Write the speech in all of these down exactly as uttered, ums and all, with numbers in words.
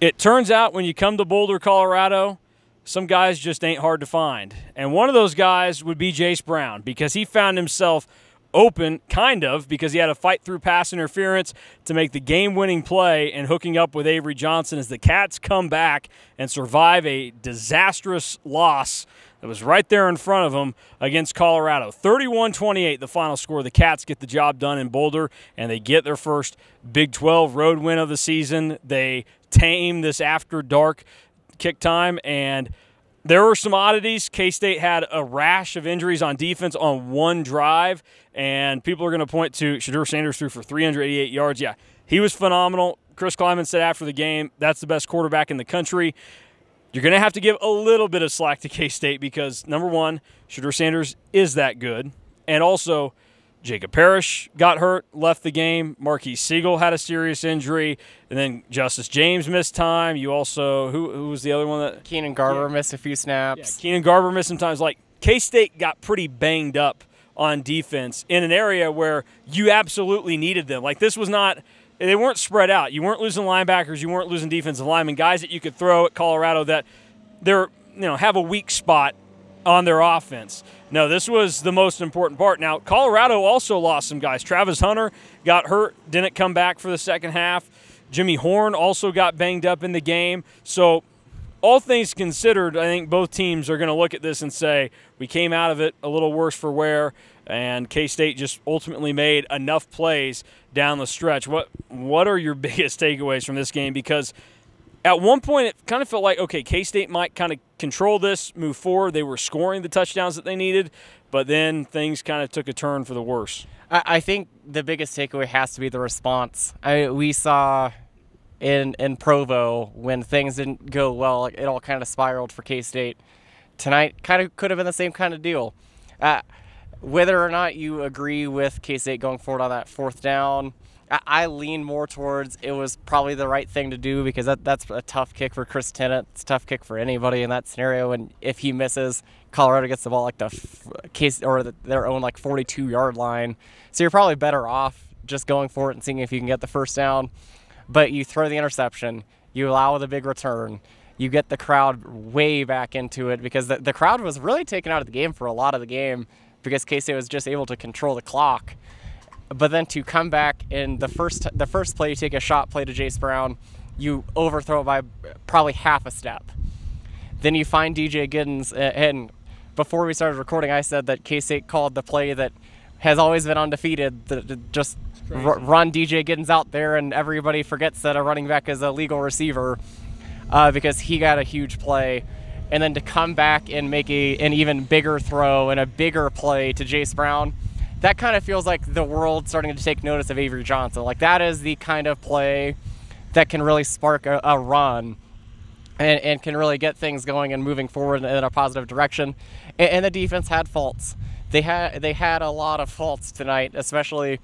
It turns out when you come to Boulder, Colorado, some guys just ain't hard to find. And one of those guys would be Jace Brown, because he found himself open, kind of, because he had a fight through pass interference to make the game-winning play and hooking up with Avery Johnson as the Cats come back and survive a disastrous loss that was right there in front of them against Colorado. thirty-one twenty-eight, the final score. The Cats get the job done in Boulder, and they get their first Big twelve road win of the season. They tame this after dark kick time, and there were some oddities. K-State had a rash of injuries on defense on one drive, and people are going to point to Shedeur Sanders threw for three hundred eighty-eight yards. Yeah, he was phenomenal. Chris Klieman said after the game, that's the best quarterback in the country. You're going to have to give a little bit of slack to K-State because, number one, Shedeur Sanders is that good. And also, Jacob Parrish got hurt, left the game. Marquis Siegel had a serious injury. And then Justice James missed time. You also – who who was the other one? that Keenan Garber yeah. missed a few snaps. Yeah, Keenan Garber missed some times. Like, K-State got pretty banged up on defense in an area where you absolutely needed them. Like, this was not – they weren't spread out. You weren't losing linebackers. You weren't losing defensive linemen, guys that you could throw at Colorado that they're you know have a weak spot on their offense. No, this was the most important part. Now, Colorado also lost some guys. Travis Hunter got hurt, didn't come back for the second half. Jimmy Horn also got banged up in the game. So all things considered, I think both teams are going to look at this and say, we came out of it a little worse for wear, and K-State just ultimately made enough plays down the stretch. What, what are your biggest takeaways from this game? Because at one point, it kind of felt like, okay, K-State might kind of control this, move forward. They were scoring the touchdowns that they needed, but then things kind of took a turn for the worse. I think the biggest takeaway has to be the response. I mean, we saw in, in Provo when things didn't go well, it all kind of spiraled for K-State. Tonight kind of could have been the same kind of deal. Uh, whether or not you agree with K-State going forward on that fourth down, I lean more towards it was probably the right thing to do because that, that's a tough kick for Chris Tennant. It's a tough kick for anybody in that scenario. And if he misses, Colorado gets the ball like the case or the, their own like forty-two yard line. So you're probably better off just going for it and seeing if you can get the first down. But you throw the interception, you allow the big return, you get the crowd way back into it because the, the crowd was really taken out of the game for a lot of the game because K-State was just able to control the clock. But then to come back in the first the first play, you take a shot play to Jace Brown, you overthrow it by probably half a step. Then you find D J. Giddens, and before we started recording, I said that K-State called the play that has always been undefeated, the, the, just r run D J. Giddens out there, and everybody forgets that a running back is a legal receiver uh, because he got a huge play. And then to come back and make a, an even bigger throw and a bigger play to Jace Brown, that kind of feels like the world starting to take notice of Avery Johnson. Like, that is the kind of play that can really spark a, a run and, and can really get things going and moving forward in, in a positive direction. And, and the defense had faults. They had they had a lot of faults tonight, especially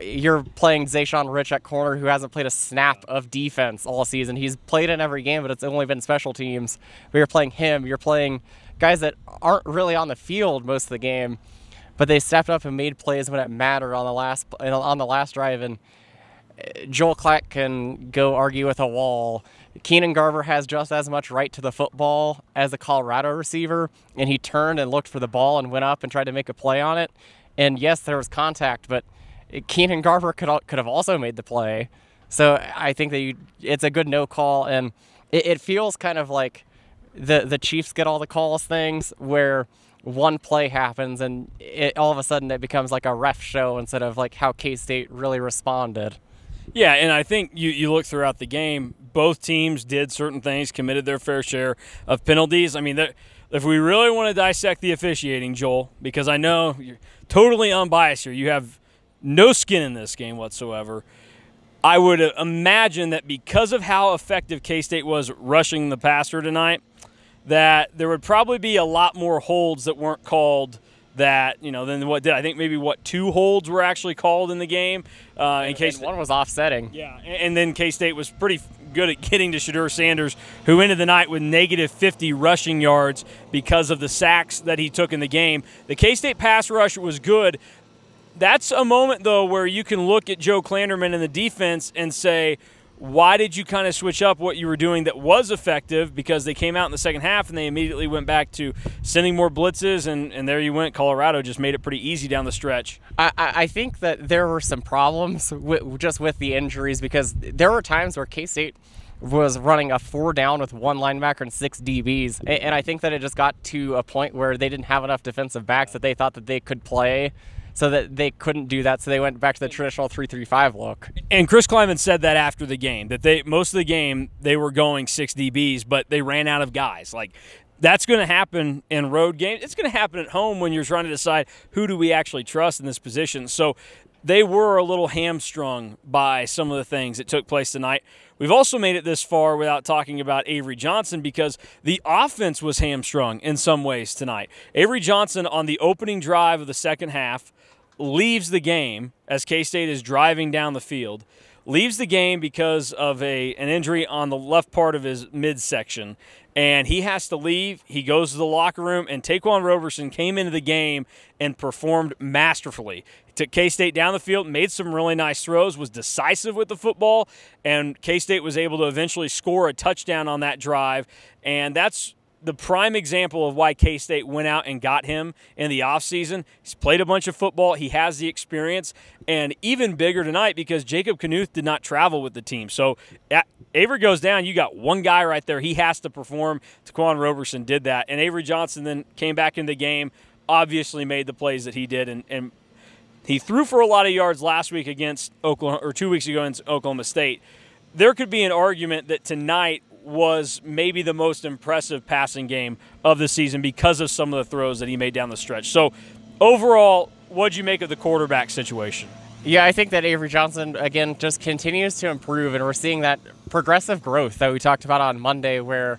you're playing Zayshon Rich at corner, who hasn't played a snap of defense all season. He's played in every game, but it's only been special teams. But you're playing him. You're playing guys that aren't really on the field most of the game. But they stepped up and made plays when it mattered on the last on the last drive. And Joel Klatt can go argue with a wall. Keenan Garber has just as much right to the football as the Colorado receiver, and he turned and looked for the ball and went up and tried to make a play on it. And yes, there was contact, but Keenan Garber could could have also made the play. So I think that you, it's a good no call, and it, it feels kind of like the the Chiefs get all the calls things where one play happens and it, all of a sudden it becomes like a ref show instead of like how K-State really responded. Yeah, and I think you, you look throughout the game, both teams did certain things, committed their fair share of penalties. I mean, that, if we really want to dissect the officiating, Joel, because I know you're totally unbiased here, you have no skin in this game whatsoever. I would imagine that because of how effective K-State was rushing the passer tonight, that there would probably be a lot more holds that weren't called that, you know, than what did. I think maybe, what, two holds were actually called in the game. Uh, in case one was offsetting. Yeah, and, and then K-State was pretty good at getting to Shedeur Sanders, who ended the night with negative fifty rushing yards because of the sacks that he took in the game. The K-State pass rush was good. That's a moment, though, where you can look at Joe Klanderman and the defense and say, why did you kind of switch up what you were doing that was effective? Because they came out in the second half and they immediately went back to sending more blitzes, and, and there you went. Colorado just made it pretty easy down the stretch. I, I think that there were some problems with, just with the injuries, because there were times where K State was running a four down with one linebacker and six D Bs. And I think that it just got to a point where they didn't have enough defensive backs that they thought that they could play, so that they couldn't do that, so they went back to the traditional three three five look. And Chris Klieman said that after the game, that they most of the game they were going six D Bs, but they ran out of guys. Like, that's going to happen in road games. It's going to happen at home when you're trying to decide who do we actually trust in this position. So they were a little hamstrung by some of the things that took place tonight. We've also made it this far without talking about Avery Johnson, because the offense was hamstrung in some ways tonight. Avery Johnson, on the opening drive of the second half, leaves the game as K State is driving down the field, leaves the game because of a an injury on the left part of his midsection, and he has to leave. He goes to the locker room, and Taquan Roberson came into the game and performed masterfully. He took K State down the field, made some really nice throws, was decisive with the football, and K State was able to eventually score a touchdown on that drive, and that's the prime example of why K State went out and got him in the offseason. He's played a bunch of football. He has the experience. And even bigger tonight, because Jacob Knuth did not travel with the team. So Avery goes down. You got one guy right there. He has to perform. Taquan Roberson did that. And Avery Johnson then came back in the game, obviously made the plays that he did. And, and he threw for a lot of yards last week against Oklahoma, or two weeks ago against Oklahoma State. There could be an argument that tonight was maybe the most impressive passing game of the season because of some of the throws that he made down the stretch. So overall, what'd you make of the quarterback situation? Yeah, I think that Avery Johnson, again, just continues to improve, and we're seeing that progressive growth that we talked about on Monday, where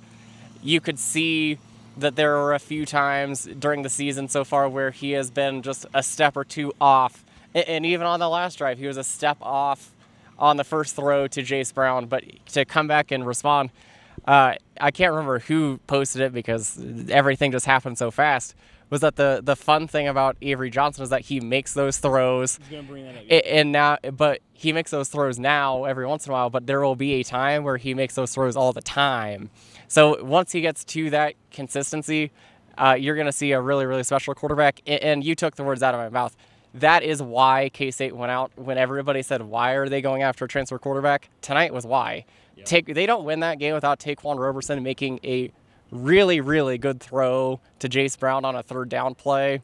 you could see that there were a few times during the season so far where he has been just a step or two off. And even on the last drive, he was a step off on the first throw to Jace Brown, but to come back and respond, uh, I can't remember who posted it because everything just happened so fast, was that the the fun thing about Avery Johnson is that he makes those throws. He's gonna bring that up, yeah. and now, but he makes those throws now every once in a while, but there will be a time where he makes those throws all the time. So once he gets to that consistency, uh, you're going to see a really, really special quarterback, and you took the words out of my mouth. That is why K State went out when everybody said, why are they going after a transfer quarterback? Tonight was why. Yep. Take, they don't win that game without Taquan Roberson making a really, really good throw to Jace Brown on a third down play.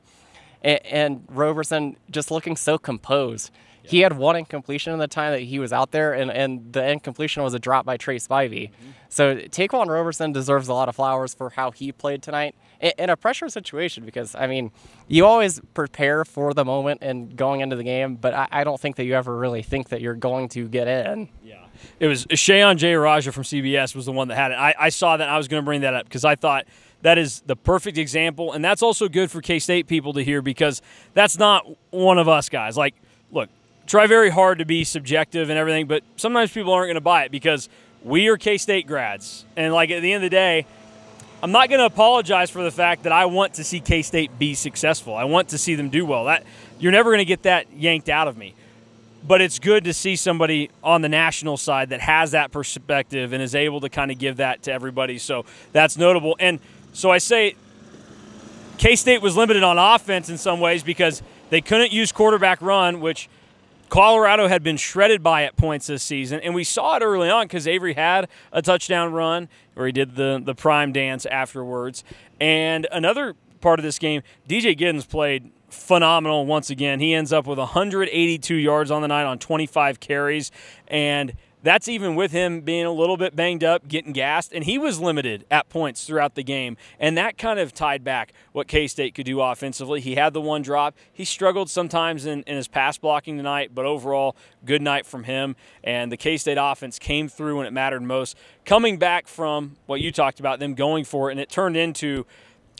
And, and Roberson just looking so composed. Yep. He had one incompletion in the time that he was out there, and, and the incompletion was a drop by Trey Spivey. Mm-hmm. So Taquan Roberson deserves a lot of flowers for how he played tonight in a pressure situation, because, I mean, you always prepare for the moment and going into the game, but I, I don't think that you ever really think that you're going to get in. Yeah. It was Shayon J. Raja from C B S was the one that had it. I, I saw that. I was going to bring that up because I thought that is the perfect example, and that's also good for K State people to hear, because that's not one of us guys. Like, look, try very hard to be subjective and everything, but sometimes people aren't going to buy it because we are K State grads, and, like, at the end of the day, I'm not going to apologize for the fact that I want to see K State be successful. I want to see them do well. That you're never going to get that yanked out of me. But it's good to see somebody on the national side that has that perspective and is able to kind of give that to everybody. So that's notable. And so I say K State was limited on offense in some ways because they couldn't use quarterback run, which Colorado had been shredded by at points this season, and we saw it early on because Avery had a touchdown run where he did the, the prime dance afterwards. And another part of this game, D J. Giddens played phenomenal once again. He ends up with one hundred eighty-two yards on the night on twenty-five carries, and that's even with him being a little bit banged up, getting gassed, and he was limited at points throughout the game, and that kind of tied back what K State could do offensively. He had the one drop. He struggled sometimes in, in his pass blocking tonight, but overall, good night from him, and the K State offense came through when it mattered most, coming back from what you talked about, them going for it, and it turned into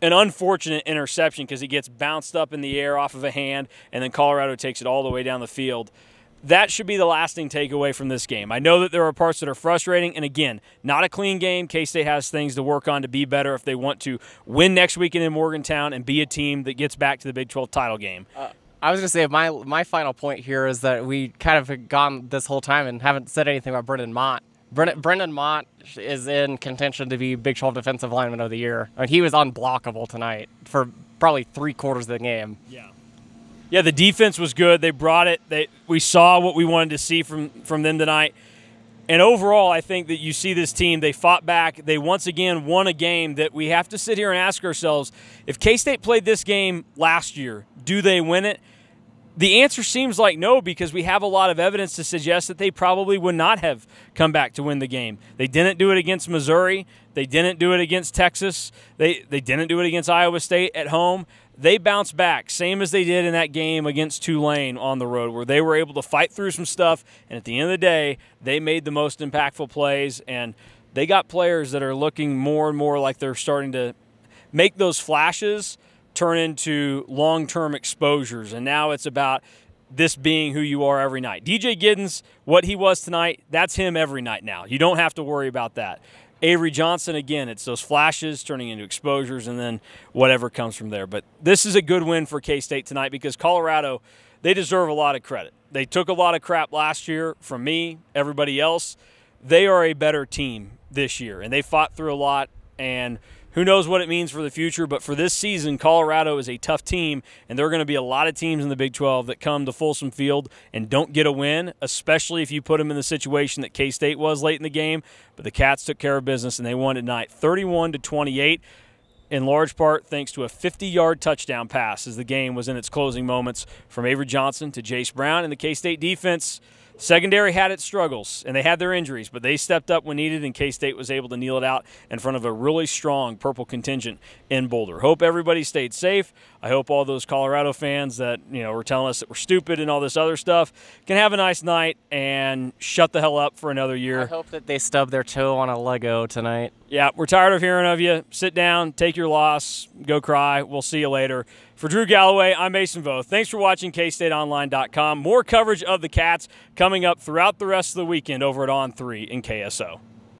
an unfortunate interception because it gets bounced up in the air off of a hand, and then Colorado takes it all the way down the field. That should be the lasting takeaway from this game. I know that there are parts that are frustrating, and again, not a clean game. K State has things to work on to be better if they want to win next weekend in Morgantown and be a team that gets back to the Big twelve title game. Uh, I was going to say my my final point here is that we kind of have gone this whole time and haven't said anything about Brendan Mott. Brendan, Brendan Mott is in contention to be Big twelve Defensive Lineman of the Year. I mean, he was unblockable tonight for probably three quarters of the game. Yeah. Yeah, the defense was good. They brought it. They we saw what we wanted to see from from them tonight. And overall, I think that you see this team, they fought back. They once again won a game that we have to sit here and ask ourselves, if K-State played this game last year, do they win it? The answer seems like no, because we have a lot of evidence to suggest that they probably would not have come back to win the game. They didn't do it against Missouri. They didn't do it against Texas. They, they didn't do it against Iowa State at home. They bounced back, same as they did in that game against Tulane on the road, where they were able to fight through some stuff, and at the end of the day, they made the most impactful plays, and they got players that are looking more and more like they're starting to make those flashes turn into long-term exposures, and now it's about this being who you are every night. D J. Giddens, what he was tonight, that's him every night now. You don't have to worry about that. Avery Johnson, again, it's those flashes turning into exposures and then whatever comes from there. But this is a good win for K-State tonight because Colorado, they deserve a lot of credit. They took a lot of crap last year from me, everybody else. They are a better team this year, and they fought through a lot, and who knows what it means for the future. But for this season, Colorado is a tough team, and there are going to be a lot of teams in the Big twelve that come to Folsom Field and don't get a win, especially if you put them in the situation that K-State was late in the game. But the Cats took care of business, and they won tonight thirty-one to twenty-eight, in large part thanks to a fifty-yard touchdown pass as the game was in its closing moments from Avery Johnson to Jace Brown. And the K-State defense, secondary had its struggles, and they had their injuries, but they stepped up when needed, and K-State was able to kneel it out in front of a really strong purple contingent in Boulder. Hope everybody stayed safe. I hope all those Colorado fans that, you know, were telling us that we're stupid and all this other stuff can have a nice night and shut the hell up for another year. I hope that they stub their toe on a Lego tonight. Yeah, we're tired of hearing of you. Sit down, take your loss, go cry. We'll see you later. For Drew Galloway, I'm Mason Voth. Thanks for watching K State Online dot com. More coverage of the Cats coming up throughout the rest of the weekend over at On three and K S O.